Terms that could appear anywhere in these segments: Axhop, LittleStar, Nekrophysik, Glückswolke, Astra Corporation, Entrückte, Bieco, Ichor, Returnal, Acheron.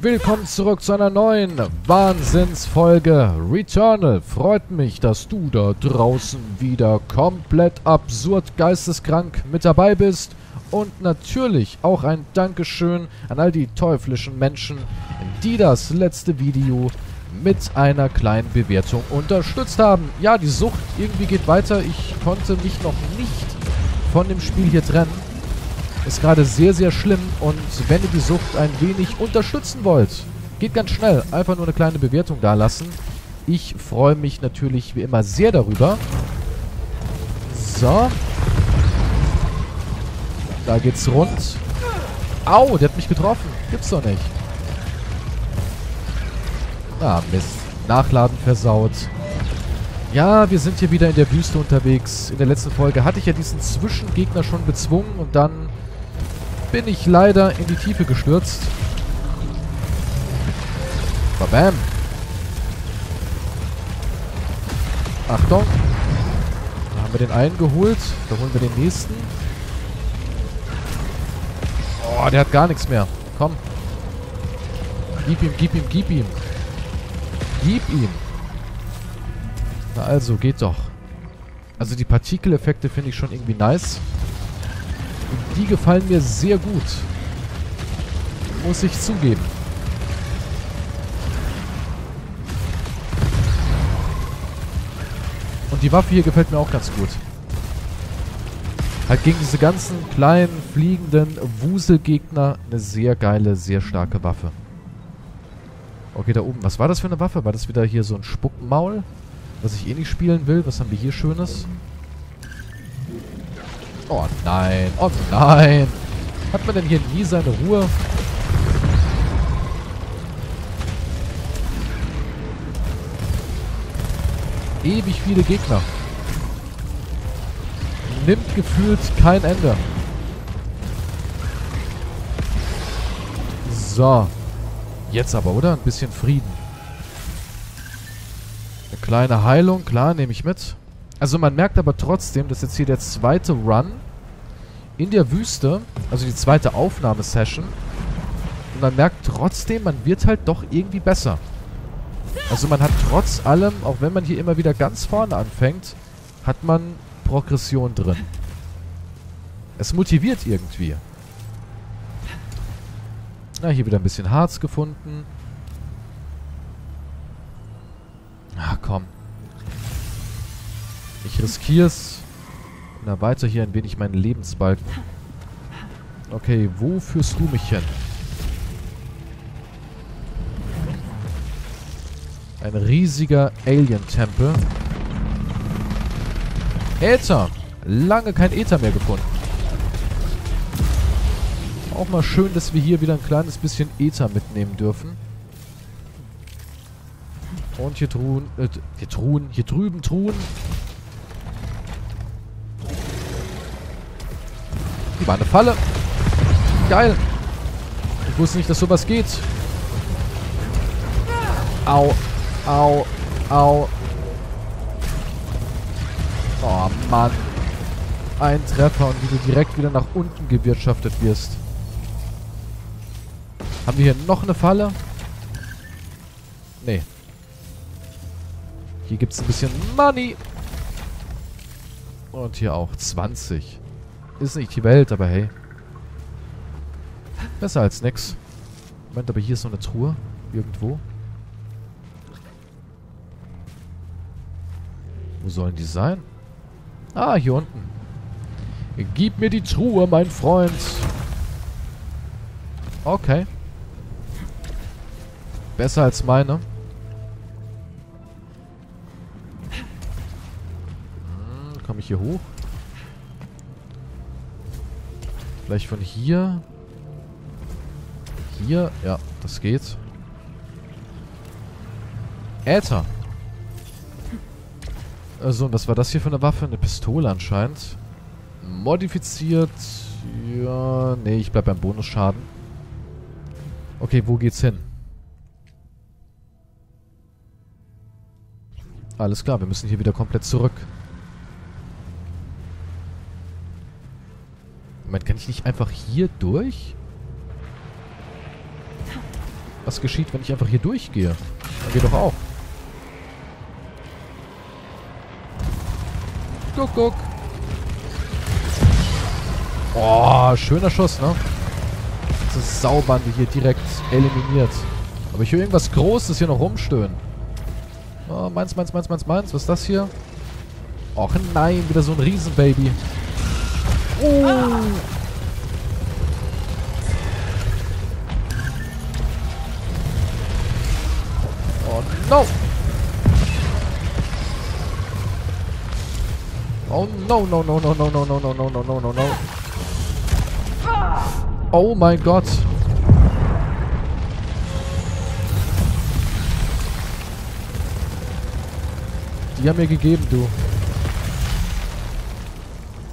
Willkommen zurück zu einer neuen Wahnsinnsfolge Returnal. Freut mich, dass du da draußen wieder komplett absurd geisteskrank mit dabei bist. Und natürlich auch ein Dankeschön an all die teuflischen Menschen, die das letzte Video mit einer kleinen Bewertung unterstützt haben. Ja, die Sucht irgendwie geht weiter. Ich konnte mich noch nicht von dem Spiel hier trennen. Ist gerade sehr, sehr schlimm, und wenn ihr die Sucht ein wenig unterstützen wollt, geht ganz schnell, einfach nur eine kleine Bewertung da lassen. Ich freue mich natürlich wie immer sehr darüber. So. Da geht's rund. Au, der hat mich getroffen. Gibt's doch nicht. Ah, Mist. Nachladen versaut. Ja, wir sind hier wieder in der Wüste unterwegs. In der letzten Folge hatte ich ja diesen Zwischengegner schon bezwungen und dann bin ich leider in die Tiefe gestürzt. Babam. Achtung. Da haben wir den einen geholt. Da holen wir den nächsten. Oh, der hat gar nichts mehr. Komm. Gib ihm, gib ihm, gib ihm. Gib ihm. Na also, geht doch. Also die Partikeleffekte finde ich schon irgendwie nice. Die gefallen mir sehr gut. Muss ich zugeben. Und die Waffe hier gefällt mir auch ganz gut. Halt gegen diese ganzen kleinen, fliegenden Wuselgegner eine sehr geile, sehr starke Waffe. Okay, da oben. Was war das für eine Waffe? War das wieder hier so ein Spuckmaul? Was ich eh nicht spielen will. Was haben wir hier Schönes? Oh nein, oh nein. Hat man denn hier nie seine Ruhe? Ewig viele Gegner. Nimmt gefühlt kein Ende. So. Jetzt aber, oder? Ein bisschen Frieden. Eine kleine Heilung, klar, nehme ich mit. Also man merkt aber trotzdem, dass jetzt hier der zweite Run in der Wüste, also die zweite Aufnahmesession, und man merkt trotzdem, man wird halt doch irgendwie besser. Also man hat trotz allem, auch wenn man hier immer wieder ganz vorne anfängt, hat man Progression drin. Es motiviert irgendwie. Na, hier wieder ein bisschen Harz gefunden. Ach komm. Ich riskiere es. Na, weiter hier ein wenig meinen Lebensbalken. Okay, wo führst du mich hin? Ein riesiger Alien-Tempel. Äther! Lange kein Äther mehr gefunden. Auch mal schön, dass wir hier wieder ein kleines bisschen Äther mitnehmen dürfen. Und hier Truhen. Hier drüben Truhen. Die war eine Falle. Geil. Ich wusste nicht, dass sowas geht. Au. Au. Au. Oh, Mann. Ein Treffer und wie du direkt wieder nach unten gewirtschaftet wirst. Haben wir hier noch eine Falle? Nee. Hier gibt es ein bisschen Money. Und hier auch 20. Ist nicht die Welt, aber hey. Besser als nix. Moment, aber hier ist noch eine Truhe. Irgendwo. Wo sollen die sein? Ah, hier unten. Gib mir die Truhe, mein Freund. Okay. Besser als meine. Hm, komme ich hier hoch? Vielleicht von hier. Hier. Ja, das geht. Äther. So, und was war das hier für eine Waffe? Eine Pistole anscheinend. Modifiziert. Ja, nee, ich bleib beim Bonusschaden. Okay, wo geht's hin? Alles klar, wir müssen hier wieder komplett zurück. Moment, kann ich nicht einfach hier durch? Was geschieht, wenn ich einfach hier durchgehe? Da geht doch auch. Guck, guck. Oh, schöner Schuss, ne? Diese Saubande hier direkt eliminiert. Aber ich höre irgendwas Großes hier noch rumstöhnen. Oh, meins. Was ist das hier? Och nein, wieder so ein Riesenbaby. Oh. Ah. Oh no. Oh no. Oh mein Gott. Die haben mir gegeben, du.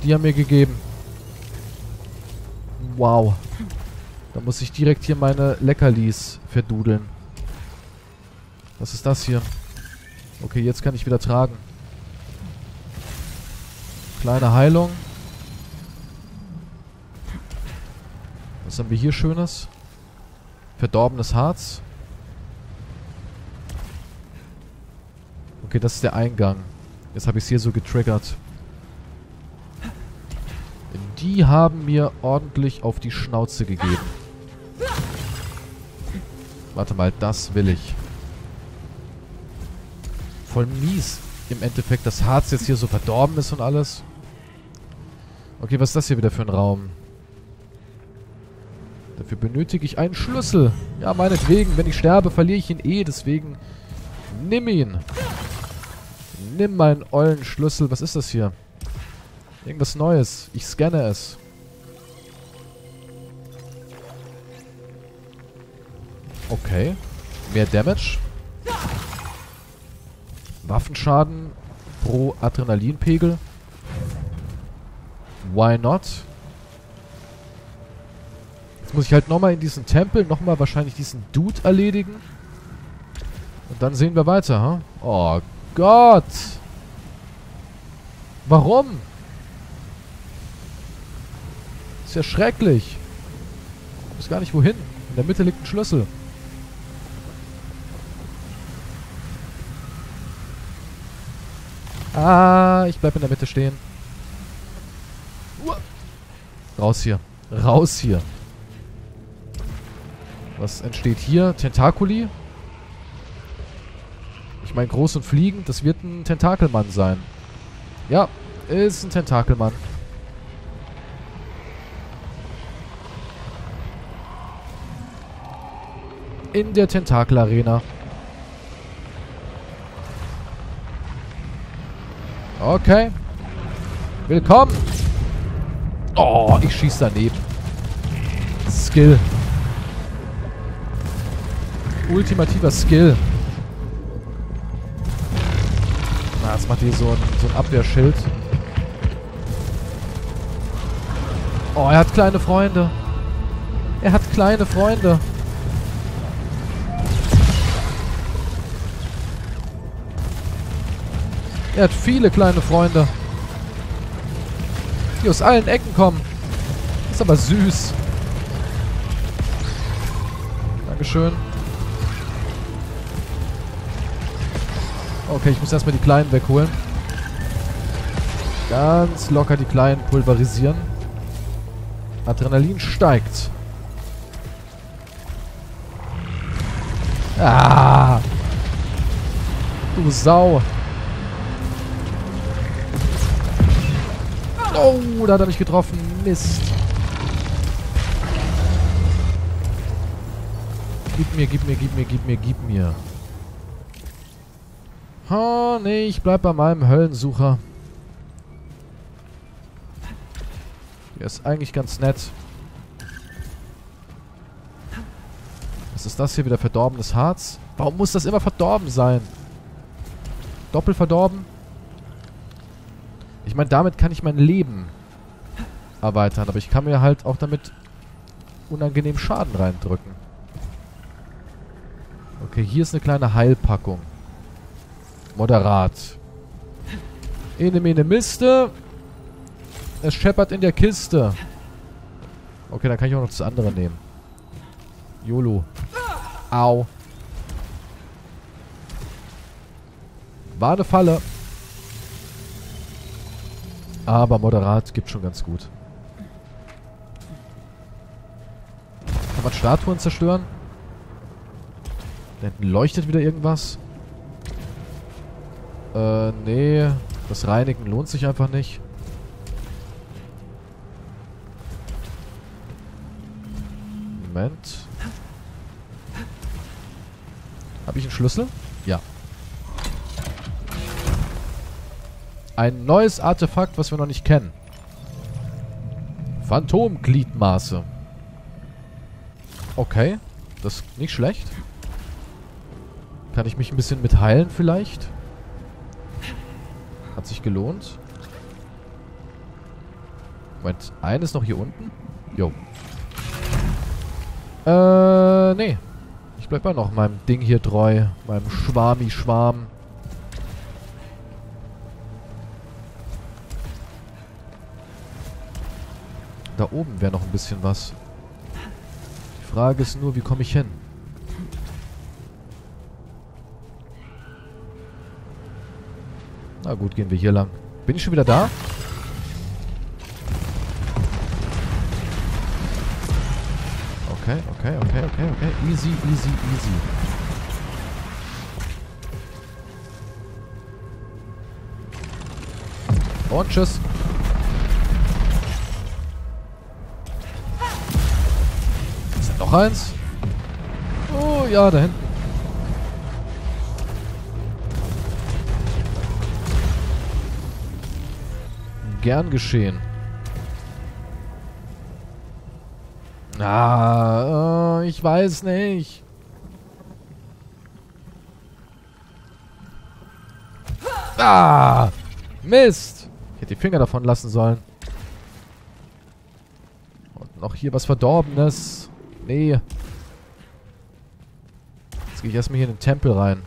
Die haben mir gegeben. Wow. Da muss ich direkt hier meine Leckerlis verdudeln. Was ist das hier? Okay, jetzt kann ich wieder tragen. Kleine Heilung. Was haben wir hier Schönes? Verdorbenes Harz. Okay, das ist der Eingang. Jetzt habe ich es hier so getriggert. Die haben mir ordentlich auf die Schnauze gegeben. Warte mal, das will ich. Voll mies im Endeffekt, dass Harz jetzt hier so verdorben ist und alles. Okay, was ist das hier wieder für ein Raum? Dafür benötige ich einen Schlüssel. Ja, meinetwegen, wenn ich sterbe, verliere ich ihn eh. Deswegen nimm ihn. Nimm meinen ollen Schlüssel. Was ist das hier? Irgendwas Neues. Ich scanne es. Okay. Mehr Damage. Waffenschaden pro Adrenalinpegel. Why not? Jetzt muss ich halt nochmal in diesen Tempel, nochmal wahrscheinlich diesen Dude erledigen. Und dann sehen wir weiter, ha? Oh Gott! Warum? Ja, schrecklich. Ich weiß gar nicht wohin. In der Mitte liegt ein Schlüssel. Ah, ich bleib in der Mitte stehen. Raus hier. Raus hier. Was entsteht hier? Tentakuli? Ich meine, groß und fliegend, das wird ein Tentakelmann sein. Ja, ist ein Tentakelmann. In der Tentakel-Arena. Okay. Willkommen. Oh, ich schieße daneben. Skill. Ultimativer Skill. Na, jetzt macht die so ein Abwehrschild. Oh, er hat kleine Freunde. Er hat kleine Freunde. Er hat viele kleine Freunde, die aus allen Ecken kommen. Ist aber süß. Dankeschön. Okay, ich muss erstmal die Kleinen wegholen. Ganz locker die Kleinen pulverisieren. Adrenalin steigt. Ah! Du Sau! Oh, da hat er mich getroffen. Mist. Gib mir. Oh, nee, ich bleib bei meinem Höllensucher. Der ist eigentlich ganz nett. Was ist das hier wieder? Verdorbenes Harz? Warum muss das immer verdorben sein? Doppelt verdorben? Ich meine, damit kann ich mein Leben erweitern, aber ich kann mir halt auch damit unangenehm Schaden reindrücken. Okay, hier ist eine kleine Heilpackung. Moderat. Ene mene Miste. Es scheppert in der Kiste. Okay, dann kann ich auch noch das andere nehmen. YOLO. Au. War eine Falle. Aber moderat gibt schon ganz gut. Kann man Statuen zerstören? Da hinten leuchtet wieder irgendwas. Nee. Das Reinigen lohnt sich einfach nicht. Moment. Habe ich einen Schlüssel? Ja. Ein neues Artefakt, was wir noch nicht kennen. Phantomgliedmaße. Okay. Das ist nicht schlecht. Kann ich mich ein bisschen mit heilen vielleicht? Hat sich gelohnt. Moment, eines noch hier unten? Jo. Nee. Ich bleib mal noch meinem Ding hier treu. Meinem Schwarmi-Schwarm. Da oben wäre noch ein bisschen was. Die Frage ist nur, wie komme ich hin? Na gut, gehen wir hier lang. Bin ich schon wieder da? Okay, okay, okay, okay, okay. Easy, easy, easy. Und tschüss. Noch eins. Oh ja, da hinten. Gern geschehen. Ah, ich weiß nicht. Ah, Mist. Ich hätte die Finger davon lassen sollen. Und noch hier was Verdorbenes. Nee. Jetzt gehe ich erstmal hier in den Tempel rein.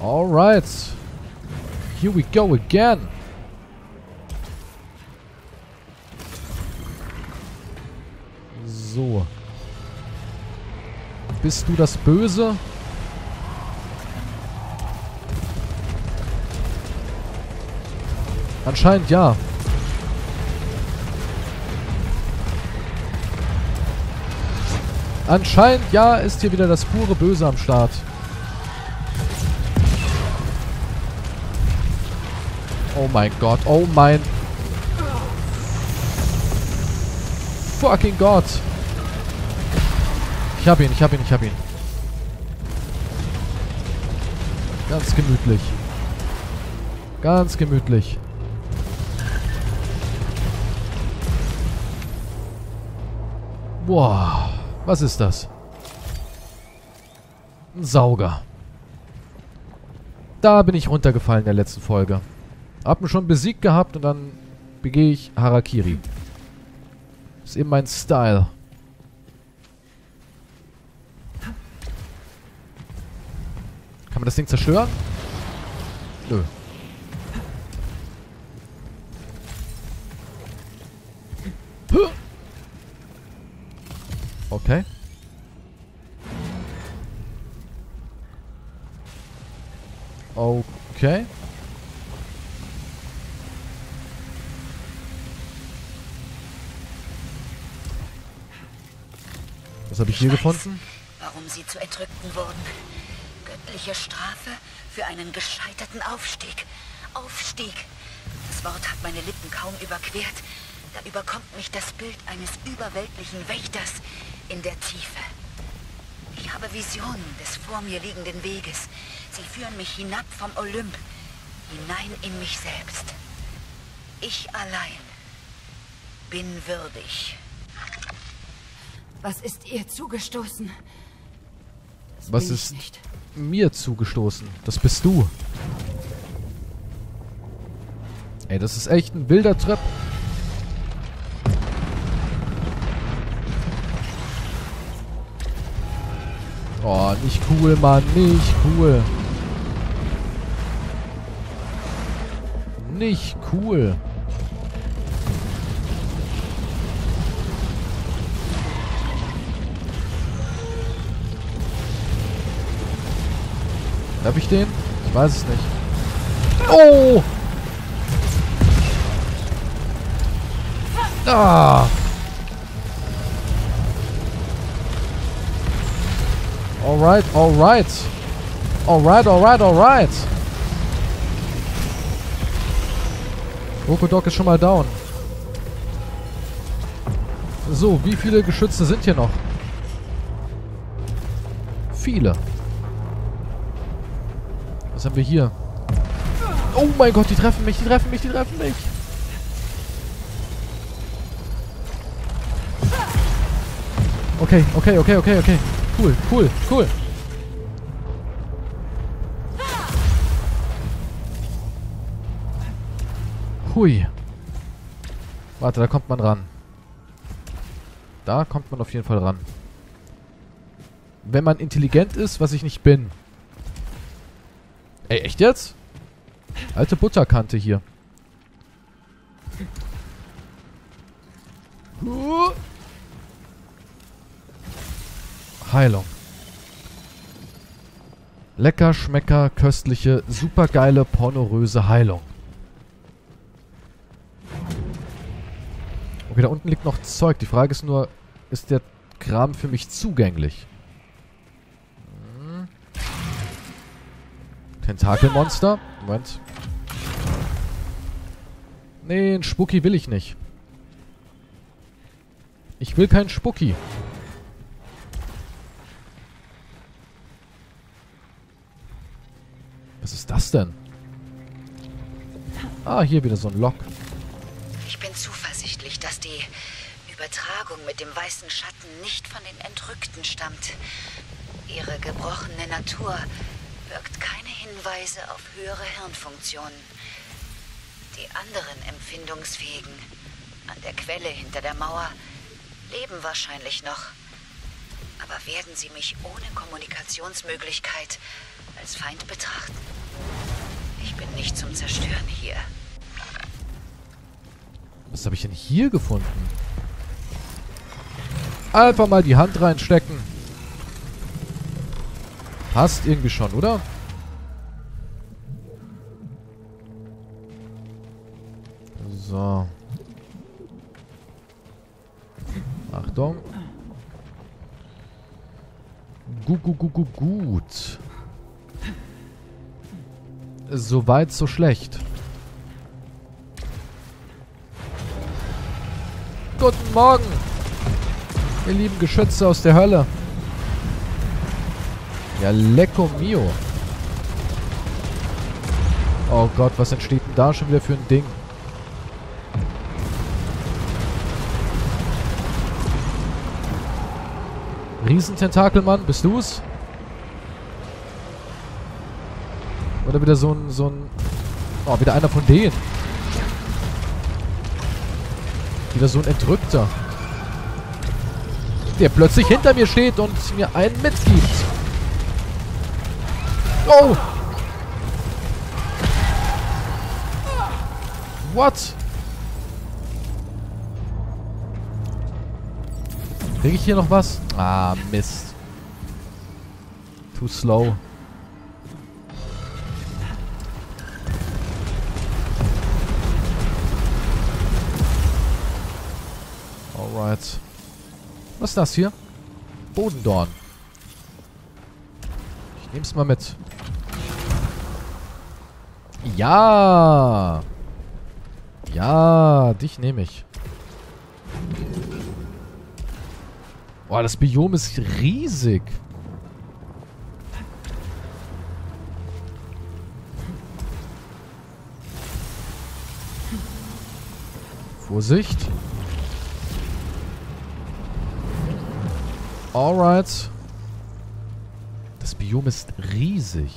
Alright. Here we go again. So. Bist du das Böse? Anscheinend ja. Anscheinend ja ist hier wieder das pure Böse am Start. Oh mein Gott, oh mein fucking Gott. Ich hab ihn, ich hab ihn, ich hab ihn. Ganz gemütlich. Ganz gemütlich. Boah, was ist das? Ein Sauger. Da bin ich runtergefallen in der letzten Folge. Hab ihn schon besiegt gehabt und dann begehe ich Harakiri. Ist eben mein Style. Kann man das Ding zerstören? Nö. Okay. Okay. Was habe ich hier gefunden? Warum sie zu Entrückten wurden. Göttliche Strafe für einen gescheiterten Aufstieg. Aufstieg. Das Wort hat meine Lippen kaum überquert. Da überkommt mich das Bild eines überweltlichen Wächters in der Tiefe. Ich habe Visionen des vor mir liegenden Weges. Sie führen mich hinab vom Olymp, hinein in mich selbst. Ich allein bin würdig. Was ist ihr zugestoßen? Das was ist nicht mir zugestoßen? Das bist du. Ey, das ist echt ein wilder Trip. Oh, nicht cool, Mann. Nicht cool. Nicht cool. Darf ich den? Ich weiß es nicht. Oh! Ah! Alright, alright. Alright, alright, alright. Rokodok ist schon mal down. So, wie viele Geschütze sind hier noch? Viele. Was haben wir hier? Oh mein Gott, die treffen mich, die treffen mich, die treffen mich. Okay, okay, okay, okay, okay. Cool, cool, cool. Hui. Warte, da kommt man ran. Da kommt man auf jeden Fall ran. Wenn man intelligent ist, was ich nicht bin. Ey, echt jetzt? Alte Butterkante hier. Heilung. Lecker, schmecker, köstliche, supergeile, pornoröse Heilung. Okay, da unten liegt noch Zeug. Die Frage ist nur, ist der Kram für mich zugänglich? Hm. Tentakelmonster? Moment. Nee, einen Spucki will ich nicht. Ich will keinen Spucki. Was ist das denn? Ah, hier wieder so ein Lock. Ich bin zuversichtlich, dass die Übertragung mit dem weißen Schatten nicht von den Entrückten stammt. Ihre gebrochene Natur birgt keine Hinweise auf höhere Hirnfunktionen. Die anderen Empfindungsfähigen an der Quelle hinter der Mauer leben wahrscheinlich noch. Aber werden sie mich ohne Kommunikationsmöglichkeit als Feind betrachten? Ich bin nicht zum Zerstören hier. Was habe ich denn hier gefunden? Einfach mal die Hand reinstecken. Passt irgendwie schon, oder? So. Achtung. Gut. So weit, so schlecht. Guten Morgen, ihr lieben Geschütze aus der Hölle. Ja, lecko mio. Oh Gott, was entsteht denn da schon wieder für ein Ding? Riesententakelmann, bist du's? Oder wieder so ein... Oh, wieder einer von denen. Wieder so ein Entrückter. Der plötzlich hinter mir steht und mir einen mitgibt. Oh! What? Krieg ich hier noch was? Ah, Mist. Too slow. Alright. Was ist das hier? Bodendorn. Ich nehm's mal mit. Ja! Ja, dich nehme ich. Boah, das Biom ist riesig. Vorsicht. Alright. Das Biom ist riesig.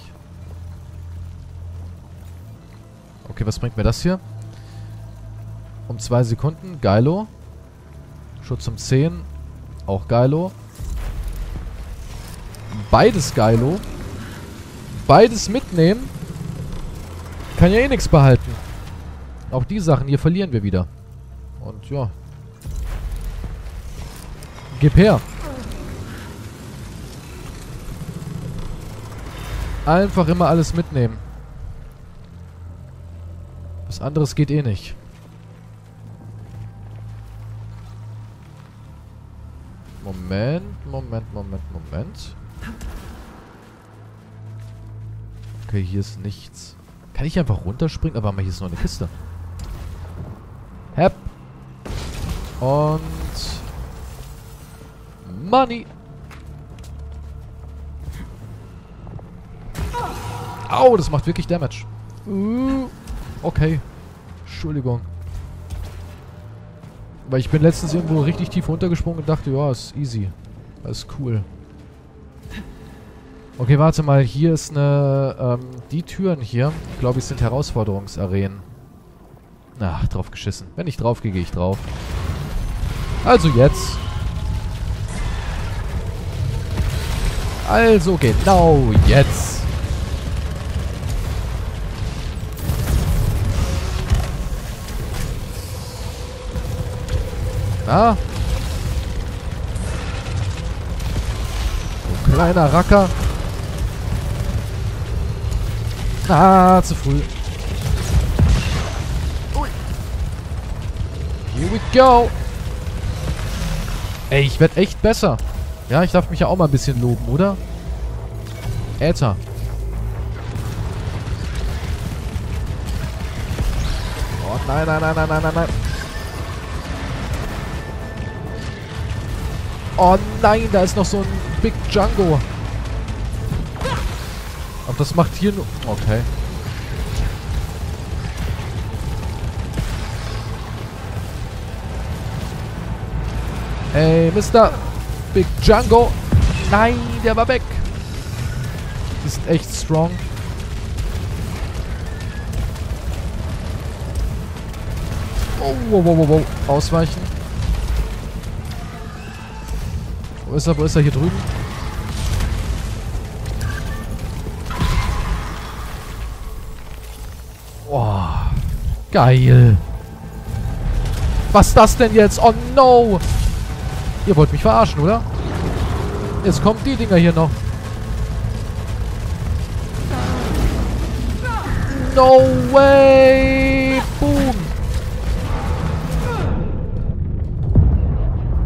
Okay, was bringt mir das hier? Um 2 Sekunden. Geilo. Schutz um 10. Auch geilo. Beides geilo. Beides mitnehmen. Kann ja eh nichts behalten. Auch die Sachen hier verlieren wir wieder. Und ja. Gib her. Einfach immer alles mitnehmen. Was anderes geht eh nicht. Moment. Okay, hier ist nichts. Kann ich einfach runterspringen? Aber hier ist noch eine Kiste. Hep. Und... Money. Au, das macht wirklich Damage. Okay. Entschuldigung. Weil ich bin letztens irgendwo richtig tief runtergesprungen und dachte, ja, ist easy. Das ist cool. Okay, warte mal. Hier ist eine... die Türen hier, glaube ich, sind Herausforderungsarenen. Ach, drauf geschissen. Wenn ich drauf gehe, gehe ich drauf. Also jetzt. Also genau jetzt. Na? Du kleiner Racker. Na, zu früh. Here we go. Ey, ich werde echt besser. Ja, ich darf mich ja auch mal ein bisschen loben, oder? Äther. Oh, nein. Oh nein, da ist noch so ein Big Django. Aber das macht hier nur... Okay. Hey, Mr. Big Django. Nein, der war weg. Die sind echt strong. Oh, wow. Ausweichen. Wo ist er? Hier drüben? Boah. Geil. Was ist das denn jetzt? Oh no! Ihr wollt mich verarschen, oder? Jetzt kommen die Dinger hier noch. No way! Boom!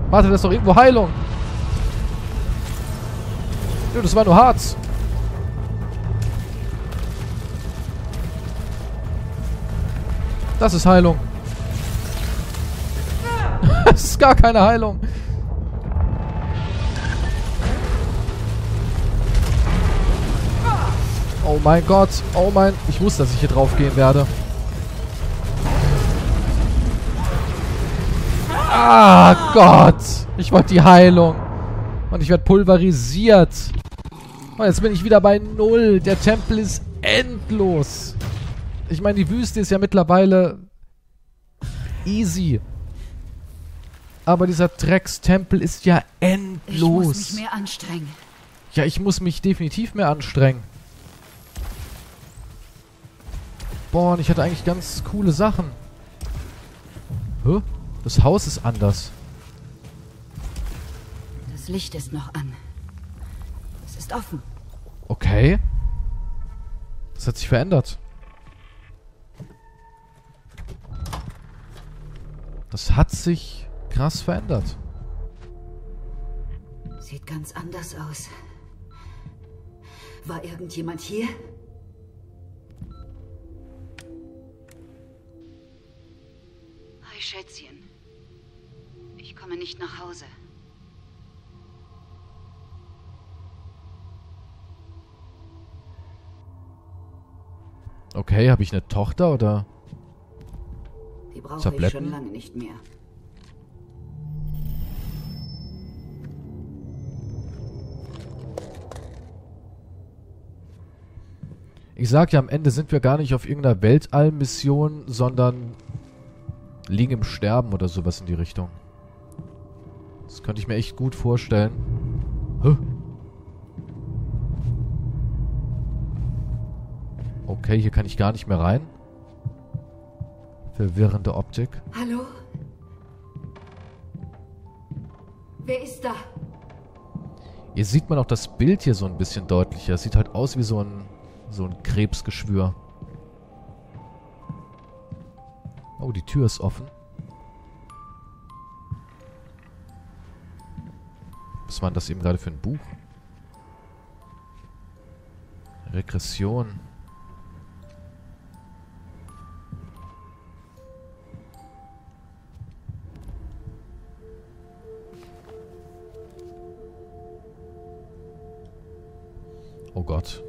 Warte, da ist doch irgendwo Heilung. Nö, das war nur Harz. Das ist Heilung. Das ist gar keine Heilung. Oh mein Gott. Oh mein... Ich wusste, dass ich hier drauf gehen werde. Ah Gott. Ich wollte die Heilung. Und ich werde pulverisiert. Und jetzt bin ich wieder bei Null. Der Tempel ist endlos. Ich meine, die Wüste ist ja mittlerweile easy. Aber dieser Dreckstempel ist ja endlos. Ich muss mich mehr anstrengen. Ja, ich muss mich definitiv mehr anstrengen. Boah, und ich hatte eigentlich ganz coole Sachen. Hä? Das Haus ist anders. Das Licht ist noch an. Es ist offen. Okay. Das hat sich verändert. Das hat sich krass verändert. Sieht ganz anders aus. War irgendjemand hier? Hi, Schätzchen. Ich komme nicht nach Hause. Okay, habe ich eine Tochter oder? Die brauche ich schon lange nicht mehr. Ich sag ja, am Ende sind wir gar nicht auf irgendeiner Weltallmission, sondern liegen im Sterben oder sowas in die Richtung. Das könnte ich mir echt gut vorstellen. Huh? Okay, hier kann ich gar nicht mehr rein. Verwirrende Optik. Hallo? Wer ist da? Hier sieht man auch das Bild hier so ein bisschen deutlicher. Sieht halt aus wie so ein Krebsgeschwür. Oh, die Tür ist offen. Was war denn das eben gerade für ein Buch? Regression. Oh Gott.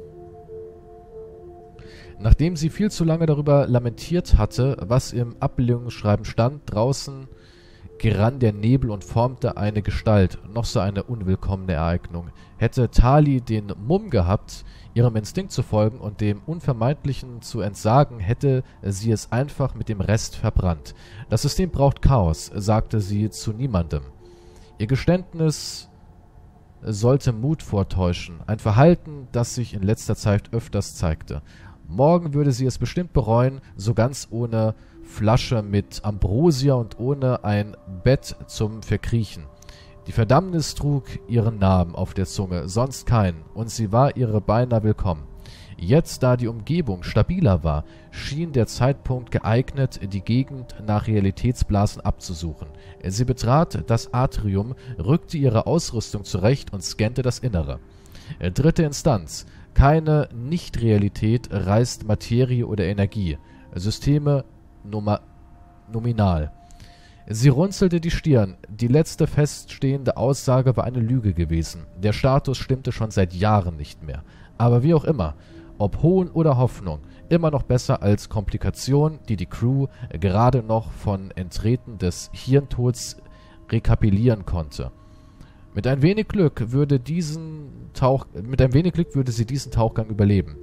Nachdem sie viel zu lange darüber lamentiert hatte, was im Ablehnungsschreiben stand, draußen gerann der Nebel und formte eine Gestalt. Noch so eine unwillkommene Ereignung. Hätte Tali den Mumm gehabt, ihrem Instinkt zu folgen und dem Unvermeidlichen zu entsagen, hätte sie es einfach mit dem Rest verbrannt. Das System braucht Chaos, sagte sie zu niemandem. Ihr Geständnis sollte Mut vortäuschen, ein Verhalten, das sich in letzter Zeit öfters zeigte. Morgen würde sie es bestimmt bereuen, so ganz ohne Flasche mit Ambrosia und ohne ein Bett zum Verkriechen. Die Verdammnis trug ihren Namen auf der Zunge, sonst keinen, und sie war ihre beinahe willkommen. Jetzt, da die Umgebung stabiler war, schien der Zeitpunkt geeignet, die Gegend nach Realitätsblasen abzusuchen. Sie betrat das Atrium, rückte ihre Ausrüstung zurecht und scannte das Innere. Dritte Instanz. Keine Nichtrealität reißt Materie oder Energie. Systeme nominal. Sie runzelte die Stirn. Die letzte feststehende Aussage war eine Lüge gewesen. Der Status stimmte schon seit Jahren nicht mehr. Aber wie auch immer, ob Hohn oder Hoffnung, immer noch besser als Komplikation, die die Crew gerade noch von Enttreten des Hirntods rekapitulieren konnte. Mit ein wenig Glück würde sie diesen Tauchgang überleben.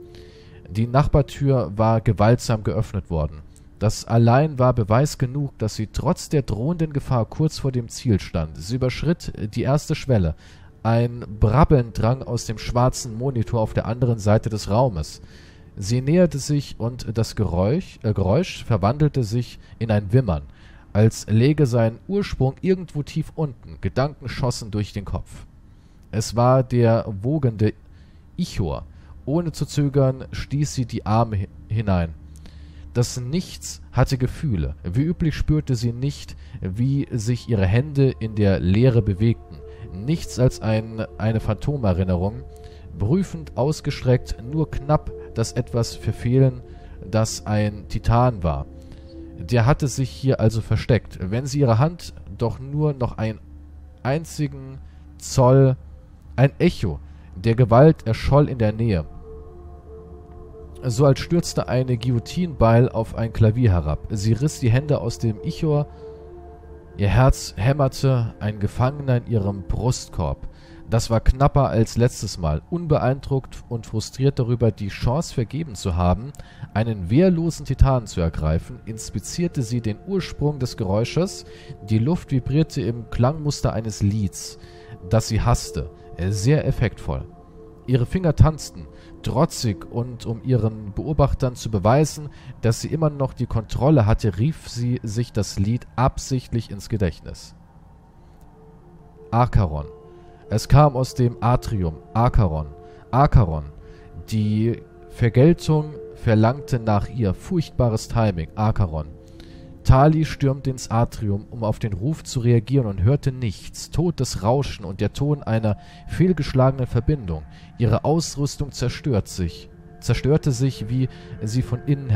Die Nachbartür war gewaltsam geöffnet worden. Das allein war Beweis genug, dass sie trotz der drohenden Gefahr kurz vor dem Ziel stand. Sie überschritt die erste Schwelle. Ein Brabbeln drang aus dem schwarzen Monitor auf der anderen Seite des Raumes. Sie näherte sich und das Geräusch verwandelte sich in ein Wimmern, als läge sein Ursprung irgendwo tief unten. Gedanken schossen durch den Kopf. Es war der wogende Ichor. Ohne zu zögern stieß sie die Arme hinein. Das Nichts hatte Gefühle. Wie üblich spürte sie nicht, wie sich ihre Hände in der Leere bewegten. Nichts als eine Phantomerinnerung, prüfend ausgestreckt, nur knapp das etwas verfehlen, das ein Titan war. Der hatte sich hier also versteckt. Wenn sie ihre Hand doch nur noch ein Echo der Gewalt erscholl in der Nähe. So als stürzte eine Guillotinenbeil auf ein Klavier herab. Sie riss die Hände aus dem Ichor. Ihr Herz hämmerte, ein Gefangener in ihrem Brustkorb. Das war knapper als letztes Mal. Unbeeindruckt und frustriert darüber, die Chance vergeben zu haben, einen wehrlosen Titan zu ergreifen, inspizierte sie den Ursprung des Geräusches. Die Luft vibrierte im Klangmuster eines Lieds, das sie hasste. Sehr effektvoll. Ihre Finger tanzten, trotzig, und um ihren Beobachtern zu beweisen, dass sie immer noch die Kontrolle hatte, rief sie sich das Lied absichtlich ins Gedächtnis. Acheron. Es kam aus dem Atrium, Acheron, Acheron. Die Vergeltung verlangte nach ihr, furchtbares Timing, Acheron. Tali stürmte ins Atrium, um auf den Ruf zu reagieren, und hörte nichts. Totes Rauschen und der Ton einer fehlgeschlagenen Verbindung. Ihre Ausrüstung zerstörte sich, wie sie von innen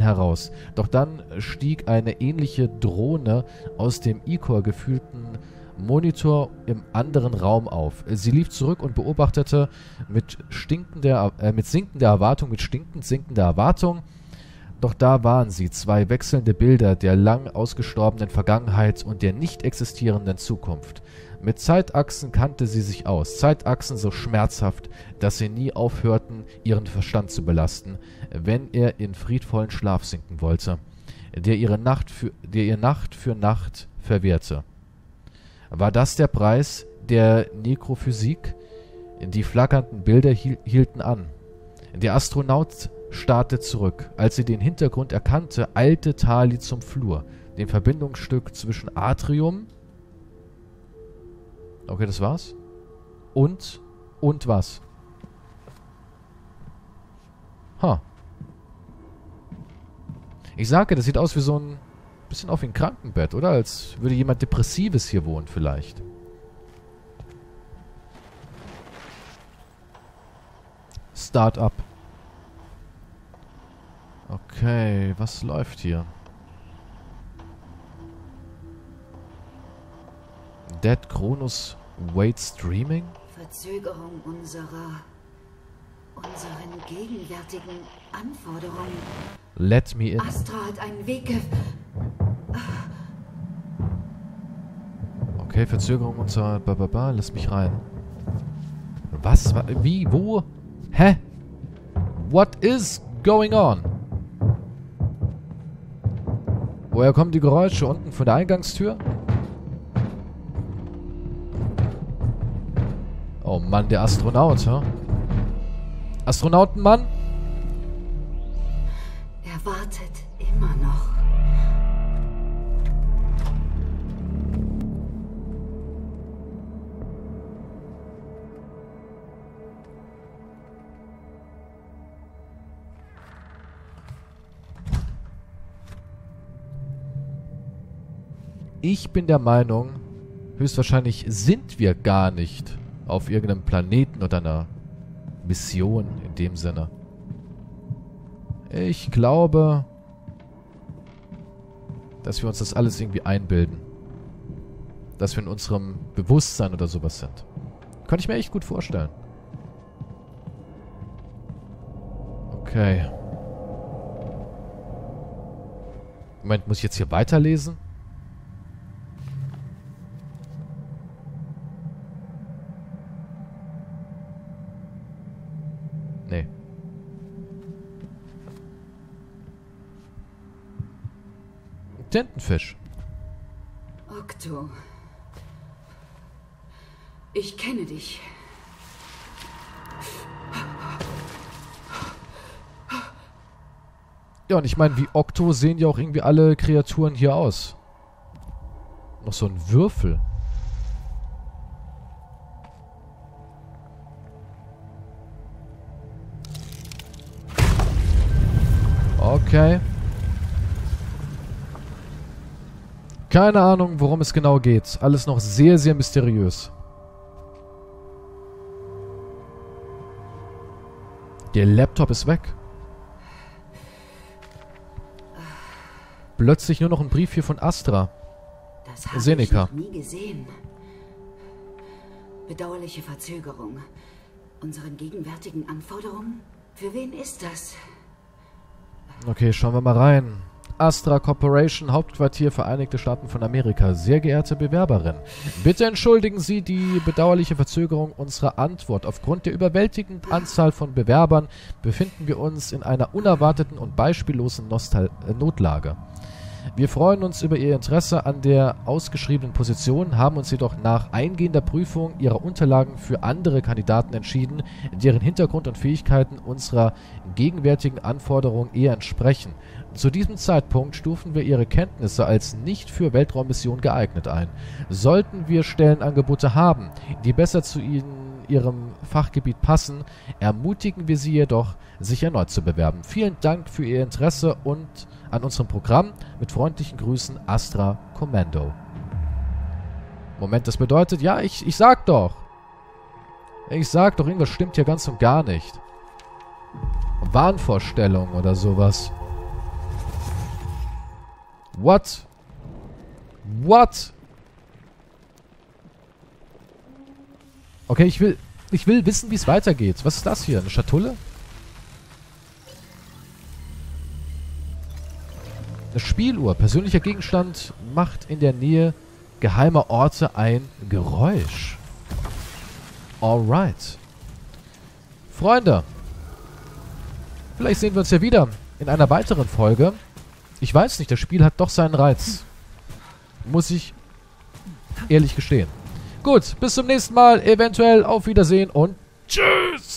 heraus. Doch dann stieg eine ähnliche Drohne aus dem Ichor gefühlten Monitor im anderen Raum auf. Sie lief zurück und beobachtete mit stinkend sinkender Erwartung. Doch da waren sie, zwei wechselnde Bilder der lang ausgestorbenen Vergangenheit und der nicht existierenden Zukunft. Mit Zeitachsen kannte sie sich aus, Zeitachsen so schmerzhaft, dass sie nie aufhörten, ihren Verstand zu belasten, wenn er in friedvollen Schlaf sinken wollte, der ihr Nacht für Nacht verwehrte. War das der Preis der Nekrophysik? Die flackernden Bilder hielten an. Der Astronaut starrte zurück. Als sie den Hintergrund erkannte, eilte Tali zum Flur, dem Verbindungsstück zwischen Atrium. Okay, das war's. Und was? Ha. Ich sage, das sieht aus wie so ein bisschen auf wie ein Krankenbett, oder? Als würde jemand Depressives hier wohnen vielleicht. Start-up. Okay, was läuft hier? Dead Chronos Wait Streaming? Verzögerung unseren gegenwärtigen Anforderungen. Let me in. Astra hat einen Weg. Okay, Verzögerung unserer Bababa. Lass mich rein. Was? Wie? Wo? Hä? What is going on? Woher kommen die Geräusche? Unten von der Eingangstür? Oh Mann, der Astronaut, hä? Astronautenmann? Er wartet immer noch. Ich bin der Meinung, höchstwahrscheinlich sind wir gar nicht auf irgendeinem Planeten oder einer Mission in dem Sinne. Ich glaube, dass wir uns das alles irgendwie einbilden. Dass wir in unserem Bewusstsein oder sowas sind. Könnte ich mir echt gut vorstellen. Okay. Moment, muss ich jetzt hier weiterlesen? Tintenfisch. Octo. Ich kenne dich. Ja, und ich meine, wie Octo sehen ja auch irgendwie alle Kreaturen hier aus. Noch so ein Würfel. Okay. Keine Ahnung, worum es genau geht. Alles noch sehr, sehr mysteriös. Der Laptop ist weg. Plötzlich nur noch ein Brief hier von Astra. Das habe ich noch nie gesehen. Bedauerliche Verzögerung. Unseren gegenwärtigen Anforderungen? Für wen ist das? Okay, schauen wir mal rein. Astra Corporation, Hauptquartier Vereinigte Staaten von Amerika. Sehr geehrte Bewerberin, bitte entschuldigen Sie die bedauerliche Verzögerung unserer Antwort. Aufgrund der überwältigenden Anzahl von Bewerbern befinden wir uns in einer unerwarteten und beispiellosen Notlage. Wir freuen uns über Ihr Interesse an der ausgeschriebenen Position, haben uns jedoch nach eingehender Prüfung Ihrer Unterlagen für andere Kandidaten entschieden, deren Hintergrund und Fähigkeiten unserer gegenwärtigen Anforderungen eher entsprechen. Zu diesem Zeitpunkt stufen wir Ihre Kenntnisse als nicht für Weltraummissionen geeignet ein. Sollten wir Stellenangebote haben, die besser zu Ihrem Fachgebiet passen, ermutigen wir Sie jedoch, sich erneut zu bewerben. Vielen Dank für Ihr Interesse und an unserem Programm. Mit freundlichen Grüßen, Astra Commando. Moment, das bedeutet, ja, ich sag doch. Ich sag doch, irgendwas stimmt hier ganz und gar nicht. Wahnvorstellung oder sowas. What? What? Okay, ich will wissen, wie es weitergeht. Was ist das hier? Eine Schatulle? Eine Spieluhr. Persönlicher Gegenstand macht in der Nähe geheimer Orte ein Geräusch. Alright. Freunde. Vielleicht sehen wir uns ja wieder in einer weiteren Folge. Ich weiß nicht, das Spiel hat doch seinen Reiz. Muss ich ehrlich gestehen. Gut, bis zum nächsten Mal. Eventuell auf Wiedersehen und tschüss!